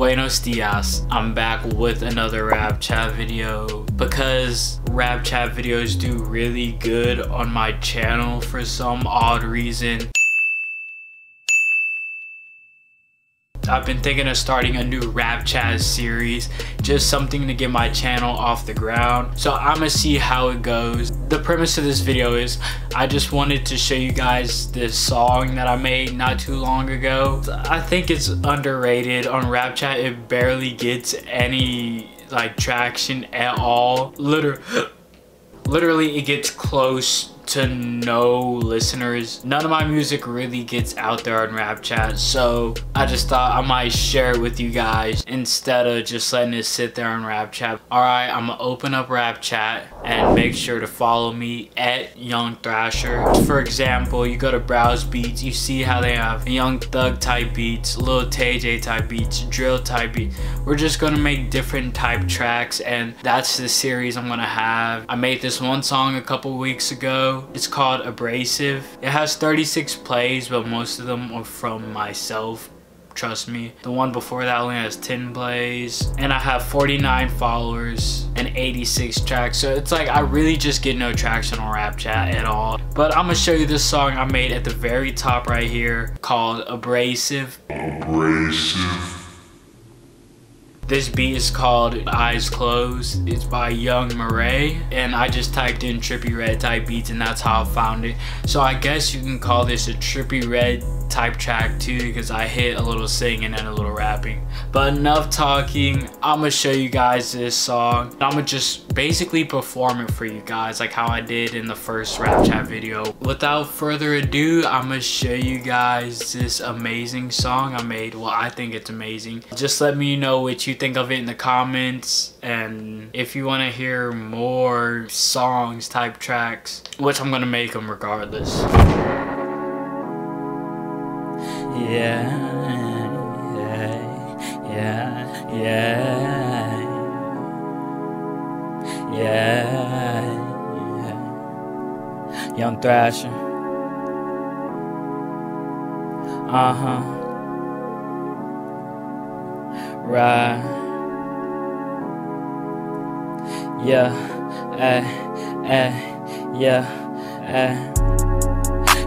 Buenos dias. I'm back with another Rapchat video because Rapchat videos do really good on my channel for some odd reason. I've been thinking of starting a new Rapchat series, just something to get my channel off the ground. So I'ma see how it goes. The premise of this video is I just wanted to show you guys this song that I made not too long ago. I think it's underrated on Rapchat. It barely gets any like traction at all. Literally it gets close to no listeners. None of my music really gets out there on Rapchat, so I just thought I might share it with you guys instead of just letting it sit there on Rapchat. Alright, I'm gonna open up Rapchat and make sure to follow me at Young Thrasher. For example, you go to Browse Beats, you see how they have Young Thug type beats, Lil Tay J type beats, drill type beats. We're just gonna make different type tracks, and that's the series I'm gonna have. I made this one song a couple weeks ago. It's called Abrasive. It has 36 plays, but most of them are from myself. Trust me. The one before that only has 10 plays, and I have 49 followers and 86 tracks. So it's like I really just get no traction on Rapchat at all. But I'm gonna show you this song I made at the very top right here called Abrasive. Abrasive. This beat is called Eyes Closed. It's by Young Murray, and I just typed in Trippie Redd type beats, and that's how I found it. So I guess you can call this a Trippie Redd type track too, because I hit a little singing and a little rapping. But enough talking, I'm gonna show you guys this song. I'm gonna just basically perform it for you guys like how I did in the first Rapchat video. Without further ado, I'm gonna show you guys this amazing song I made. Well, I think it's amazing. Just let me know what you think of it in the comments, and if you want to hear more songs type tracks, which I'm gonna make them regardless. Yeah. Young Thrasher. Right. Yeah. Yeah.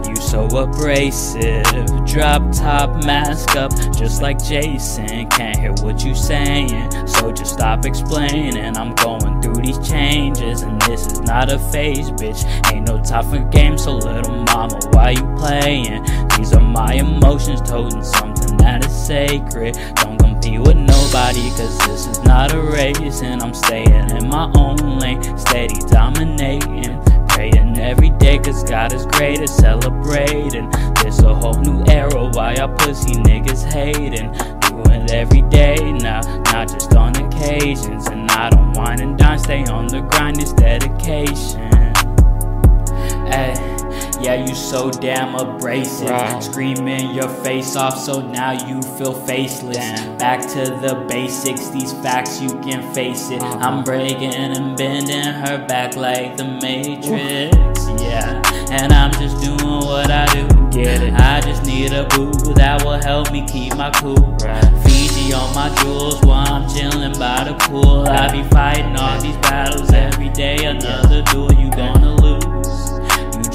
You so abrasive. Drop top, mask up, just like Jason. Can't hear what you saying, so just stop explaining. I'm going through these changes, and this is not a phase, bitch. Ain't no time for games, so little mama, why you playing? These are my emotions, toting something that is sacred. Don't compete with nobody, cause this is not a race, and I'm staying in my own lane, steady dominating, praying every day, cause God is greater, celebrating. There's a whole new era, why y'all pussy niggas hating? Doing it every day now, not just on occasions, and I don't whine and dine, stay on the grind, it's dedication. Ay. Yeah, you so damn abrasive, right. Screaming your face off, so now you feel faceless. Damn. Back to the basics, these facts, you can face it. I'm breaking and bending her back like the Matrix. Ooh. Yeah, and I'm just doing what I do. Get it. I just need a boo that will help me keep my cool. Right. Fiji on my jewels while I'm chilling by the pool. I be fighting all these battles every day, another duel you gonna lose.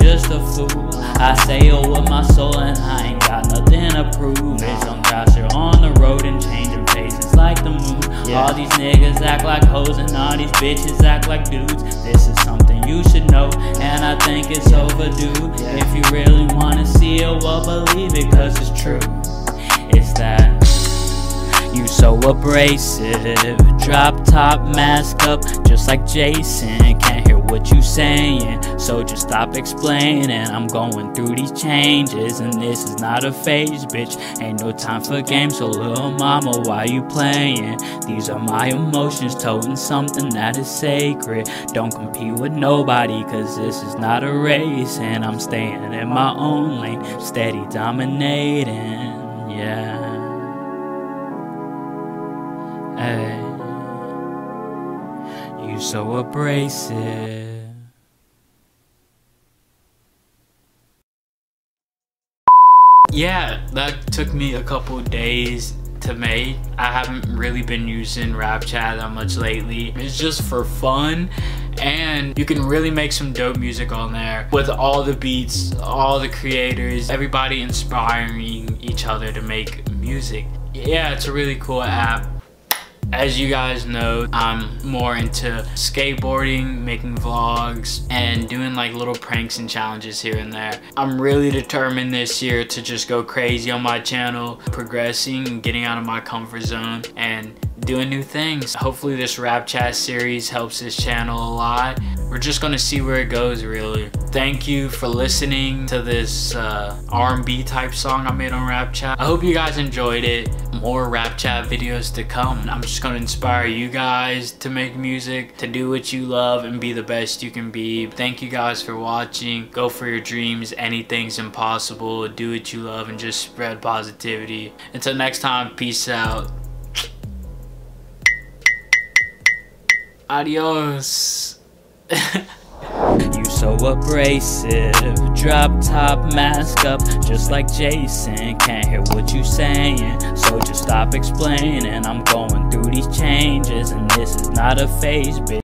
Just a fool, I say oh with my soul, and I ain't got nothing to prove. Bitch, I'm Thrasher on the road and changing faces like the moon. Yeah. All these niggas act like hoes, and all these bitches act like dudes. This is something you should know, and I think it's overdue. Yeah. If you really wanna see it, well believe it, cause it's true. It's that. You so abrasive, drop top, mask up, just like Jason. Can't hear what you saying, so just stop explaining. I'm going through these changes, and this is not a phase, bitch. Ain't no time for games, so little mama, why you playing? These are my emotions, toting something that is sacred. Don't compete with nobody, cause this is not a race, and I'm staying in my own lane, steady dominating, yeah. Hey, you so abrasive. Yeah, that took me a couple days to me. I haven't really been using Rapchat that much lately. It's just for fun, and you can really make some dope music on there with all the beats, all the creators, everybody inspiring each other to make music. Yeah, it's a really cool app. As you guys know, I'm more into skateboarding, making vlogs, and doing like little pranks and challenges here and there. I'm really determined this year to just go crazy on my channel, progressing and getting out of my comfort zone and doing new things. Hopefully this Rapchat series helps this channel a lot. We're just gonna see where it goes, really. Thank you for listening to this R&B type song I made on Rapchat. I hope you guys enjoyed it. More Rapchat videos to come. I'm just gonna inspire you guys to make music, to do what you love, and be the best you can be. Thank you guys for watching. Go for your dreams. Anything's impossible. Do what you love and just spread positivity. Until next time, peace out. Adios. You so abrasive, drop top, mask up, just like Jason. Can't hear what you saying, so just stop explaining. I'm going through these changes, and this is not a phase, bitch.